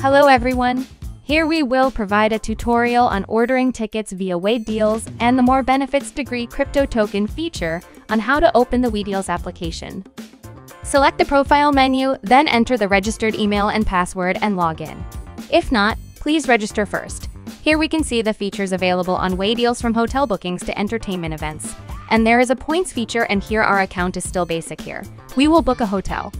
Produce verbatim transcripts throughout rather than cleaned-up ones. Hello everyone! Here we will provide a tutorial on ordering tickets via WeDeals and the More Benefits Degree Crypto Token feature on how to open the WeDeals application. Select the profile menu, then enter the registered email and password and log in. If not, please register first. Here we can see the features available on WeDeals, from hotel bookings to entertainment events. And there is a points feature, and here our account is still basic here. We will book a hotel.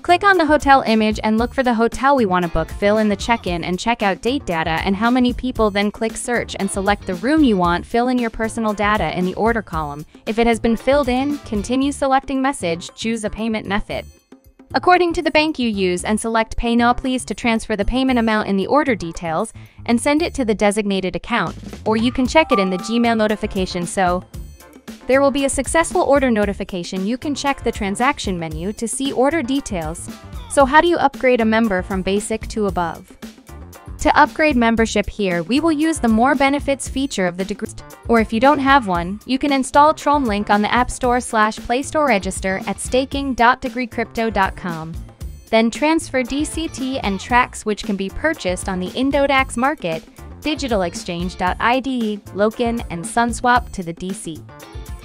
Click on the hotel image and look for the hotel we want to book, fill in the check-in and check-out date data and how many people, then click search and select the room you want, fill in your personal data in the order column. If it has been filled in, continue selecting message, choose a payment method according to the bank you use and select Pay Now Please to transfer the payment amount in the order details and send it to the designated account, or you can check it in the Gmail notification so there will be a successful order notification. You can check the transaction menu to see order details. So how do you upgrade a member from basic to above? To upgrade membership here, we will use the More Benefits feature of the degree, or if you don't have one, you can install TronLink on the App Store slash Play Store, register at staking dot degree crypto dot com. Then transfer D C T and Trx, which can be purchased on the Indodax market, digital exchange dot I D, latoken, and SunSwap to the D C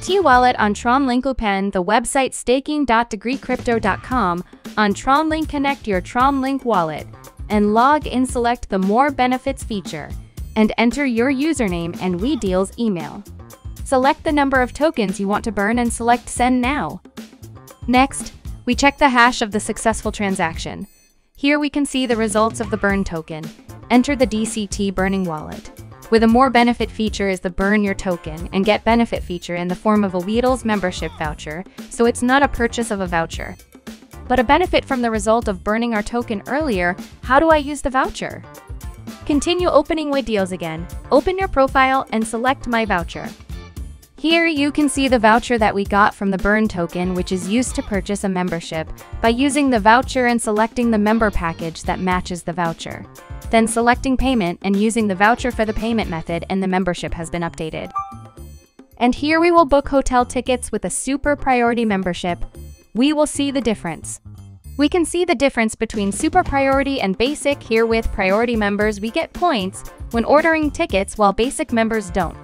T wallet on TronLink. Open the website staking dot degree crypto dot com. On TronLink, connect your TronLink wallet and log in. Select the More Benefits feature and enter your username and WeDeals email. Select the number of tokens you want to burn and select Send Now. Next, we check the hash of the successful transaction. Here we can see the results of the burn token. Enter the D C T burning wallet. With a More Benefit feature is the Burn Your Token and Get Benefit feature in the form of a WeDeals membership voucher, so it's not a purchase of a voucher, but a benefit from the result of burning our token earlier. How do I use the voucher? Continue opening WeDeals again, open your profile and select My Voucher. Here you can see the voucher that we got from the burn token, which is used to purchase a membership, by using the voucher and selecting the member package that matches the voucher. Then selecting payment and using the voucher for the payment method, and the membership has been updated. And here we will book hotel tickets with a super priority membership. We will see the difference. We can see the difference between super priority and basic here. With priority members we get points when ordering tickets, while basic members don't.